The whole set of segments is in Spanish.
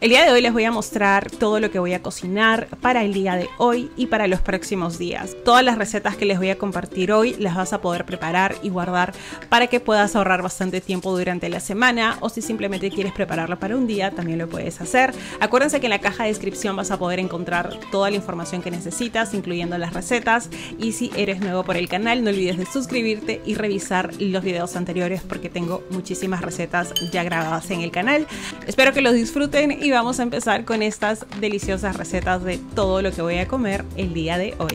El día de hoy les voy a mostrar todo lo que voy a cocinar para el día de hoy y para los próximos días. Todas las recetas que les voy a compartir hoy las vas a poder preparar y guardar para que puedas ahorrar bastante tiempo durante la semana, o si simplemente quieres prepararla para un día también lo puedes hacer. Acuérdense que en la caja de descripción vas a poder encontrar toda la información que necesitas, incluyendo las recetas, y si eres nuevo por el canal no olvides de suscribirte y revisar los videos anteriores porque tengo muchísimas recetas ya grabadas en el canal. Espero que los disfruten y vamos a empezar con estas deliciosas recetas de todo lo que voy a comer el día de hoy.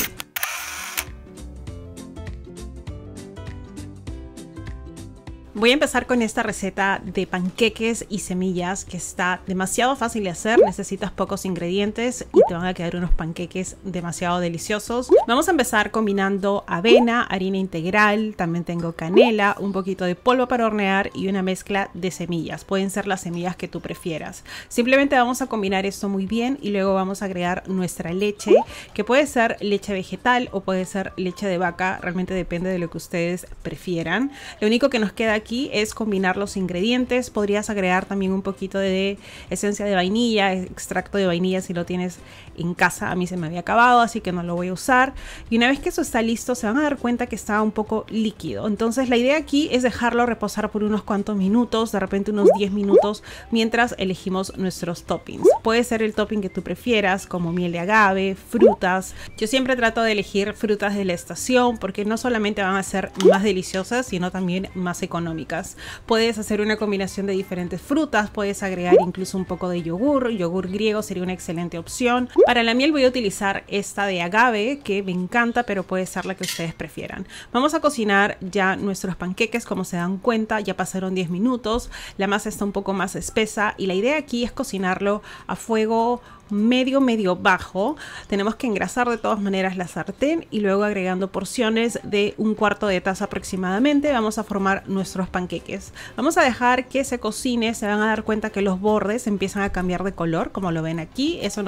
Voy a empezar con esta receta de panqueques y semillas que está demasiado fácil de hacer, necesitas pocos ingredientes y te van a quedar unos panqueques demasiado deliciosos. Vamos a empezar combinando avena, harina integral, también tengo canela, un poquito de polvo para hornear y una mezcla de semillas. Pueden ser las semillas que tú prefieras. Simplemente vamos a combinar esto muy bien y luego vamos a agregar nuestra leche, que puede ser leche vegetal o puede ser leche de vaca, realmente depende de lo que ustedes prefieran. Lo único que nos queda aquí es combinar los ingredientes. Podrías agregar también un poquito de esencia de vainilla, extracto de vainilla si lo tienes en casa. A mí se me había acabado, así que no lo voy a usar. Y una vez que eso está listo, se van a dar cuenta que está un poco líquido. Entonces la idea aquí es dejarlo reposar por unos cuantos minutos, de repente unos 10 minutos, mientras elegimos nuestros toppings. Puede ser el topping que tú prefieras, como miel de agave, frutas. Yo siempre trato de elegir frutas de la estación porque no solamente van a ser más deliciosas, sino también más económicas. Puedes hacer una combinación de diferentes frutas, puedes agregar incluso un poco de yogur griego sería una excelente opción. Para la miel voy a utilizar esta de agave que me encanta, pero puede ser la que ustedes prefieran. Vamos a cocinar ya nuestros panqueques, como se dan cuenta ya pasaron 10 minutos, la masa está un poco más espesa y la idea aquí es cocinarlo a fuego medio bajo. Tenemos que engrasar de todas maneras la sartén y luego agregando porciones de un cuarto de taza aproximadamente vamos a formar nuestros panqueques. Vamos a dejar que se cocine, se van a dar cuenta que los bordes empiezan a cambiar de color como lo ven aquí, eso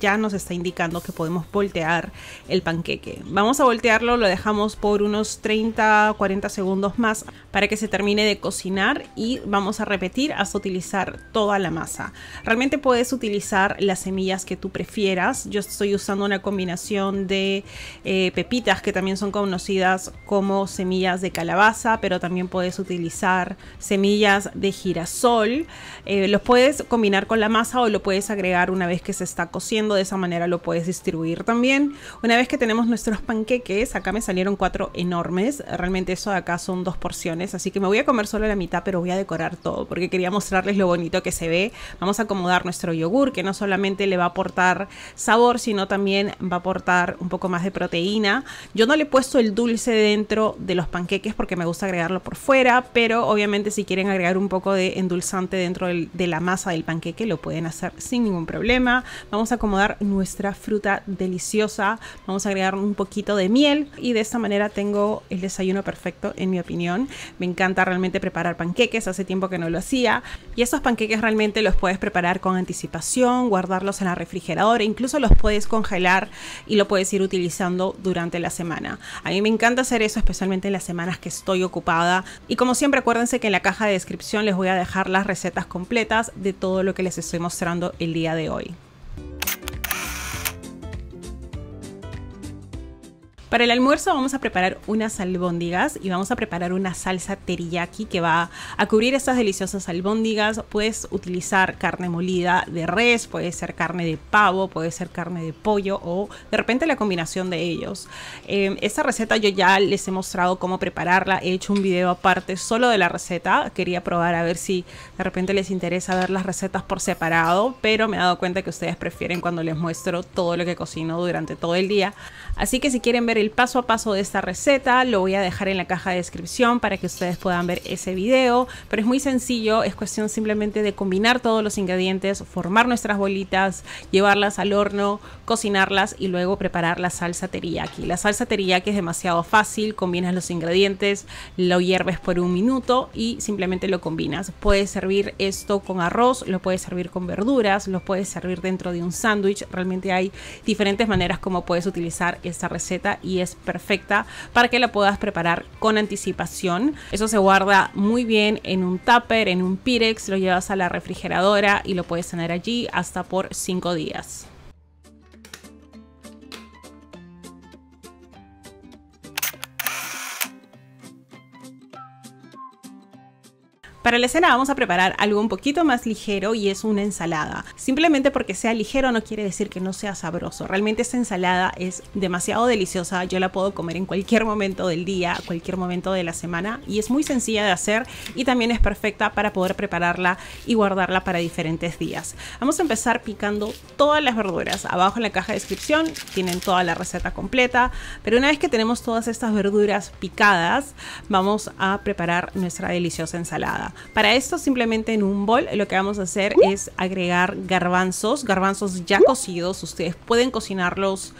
ya nos está indicando que podemos voltear el panqueque. Vamos a voltearlo, lo dejamos por unos 30-40 segundos más para que se termine de cocinar y vamos a repetir hasta utilizar toda la masa. Realmente puedes utilizar las semillas que tú prefieras. Yo estoy usando una combinación de pepitas que también son conocidas como semillas de calabaza, pero también puedes utilizar semillas de girasol. Los puedes combinar con la masa o lo puedes agregar una vez que se está cociendo, de esa manera lo puedes distribuir también. Una vez que tenemos nuestros panqueques, acá me salieron 4 enormes, realmente eso de acá son 2 porciones, así que me voy a comer solo la mitad, pero voy a decorar todo porque quería mostrarles lo bonito que se ve. Vamos a acomodar nuestro yogur, que no solamente le va a aportar sabor, sino también va a aportar un poco más de proteína. Yo no le he puesto el dulce dentro de los panqueques porque me gusta agregarlo por fuera, pero obviamente si quieren agregar un poco de endulzante dentro de la masa del panqueque lo pueden hacer sin ningún problema. Vamos a acomodar nuestra fruta deliciosa, vamos a agregar un poquito de miel y de esta manera tengo el desayuno perfecto en mi opinión. Me encanta realmente preparar panqueques, hace tiempo que no lo hacía, y estos panqueques realmente los puedes preparar con anticipación, guardarlos en la refrigeradora, incluso los puedes congelar y lo puedes ir utilizando durante la semana. A mí me encanta hacer eso, especialmente en las semanas que estoy ocupada, y como siempre acuérdense que en la caja de descripción les voy a dejar las recetas completas de todo lo que les estoy mostrando el día de hoy. Para el almuerzo vamos a preparar unas albóndigas y vamos a preparar una salsa teriyaki que va a cubrir estas deliciosas albóndigas. Puedes utilizar carne molida de res, puede ser carne de pavo, puede ser carne de pollo o de repente la combinación de ellos. Esta receta yo ya les he mostrado cómo prepararla, he hecho un video aparte solo de la receta. Quería probar a ver si de repente les interesa ver las recetas por separado, pero me he dado cuenta que ustedes prefieren cuando les muestro todo lo que cocino durante todo el día. Así que si quieren ver el paso a paso de esta receta lo voy a dejar en la caja de descripción para que ustedes puedan ver ese video, pero es muy sencillo, es cuestión simplemente de combinar todos los ingredientes, formar nuestras bolitas, llevarlas al horno, cocinarlas y luego preparar la salsa teriyaki. La salsa teriyaki es demasiado fácil, combinas los ingredientes, lo hierves por un minuto y simplemente lo combinas. Puedes servir esto con arroz, lo puedes servir con verduras, lo puedes servir dentro de un sándwich, realmente hay diferentes maneras como puedes utilizar esta receta y y es perfecta para que la puedas preparar con anticipación. Eso se guarda muy bien en un tupper, en un Pyrex, lo llevas a la refrigeradora y lo puedes tener allí hasta por 5 días. Para la cena vamos a preparar algo un poquito más ligero y es una ensalada. Simplemente porque sea ligero no quiere decir que no sea sabroso. Realmente esta ensalada es demasiado deliciosa. Yo la puedo comer en cualquier momento del día, cualquier momento de la semana, y es muy sencilla de hacer y también es perfecta para poder prepararla y guardarla para diferentes días. Vamos a empezar picando todas las verduras. Abajo en la caja de descripción tienen toda la receta completa. Pero una vez que tenemos todas estas verduras picadas, vamos a preparar nuestra deliciosa ensalada. Para esto, simplemente en un bol lo que vamos a hacer es agregar garbanzos ya cocidos. Ustedes pueden cocinarlos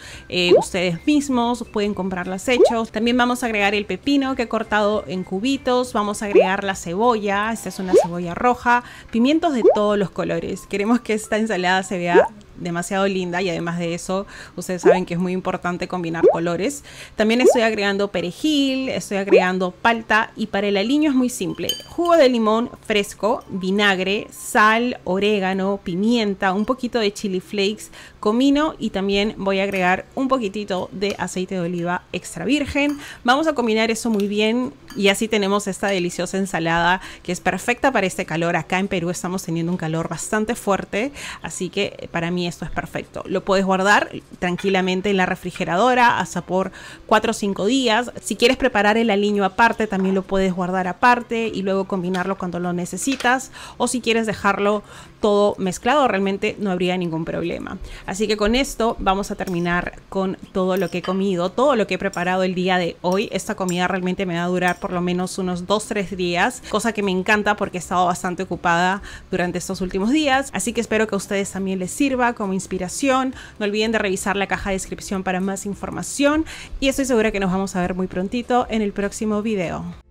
ustedes mismos, pueden comprarlos hechos. También vamos a agregar el pepino que he cortado en cubitos, vamos a agregar la cebolla, esta es una cebolla roja, pimientos de todos los colores. Queremos que esta ensalada se vea demasiado linda y además de eso ustedes saben que es muy importante combinar colores. También estoy agregando perejil, estoy agregando palta, y para el aliño es muy simple: jugo de limón fresco, vinagre, sal, orégano, pimienta, un poquito de chili flakes, comino, y también voy a agregar un poquitito de aceite de oliva extra virgen. Vamos a combinar eso muy bien y así tenemos esta deliciosa ensalada que es perfecta para este calor. Acá en Perú estamos teniendo un calor bastante fuerte, así que para mí esto es perfecto. Lo puedes guardar tranquilamente en la refrigeradora hasta por 4 o 5 días. Si quieres preparar el aliño aparte, también lo puedes guardar aparte y luego combinarlo cuando lo necesitas, o si quieres dejarlo todo mezclado, realmente no habría ningún problema. Así que con esto vamos a terminar con todo lo que he comido, todo lo que he preparado el día de hoy. Esta comida realmente me va a durar por lo menos unos 2 o 3 días, cosa que me encanta porque he estado bastante ocupada durante estos últimos días. Así que espero que a ustedes también les sirva como inspiración. No olviden de revisar la caja de descripción para más información y estoy segura que nos vamos a ver muy prontito en el próximo video.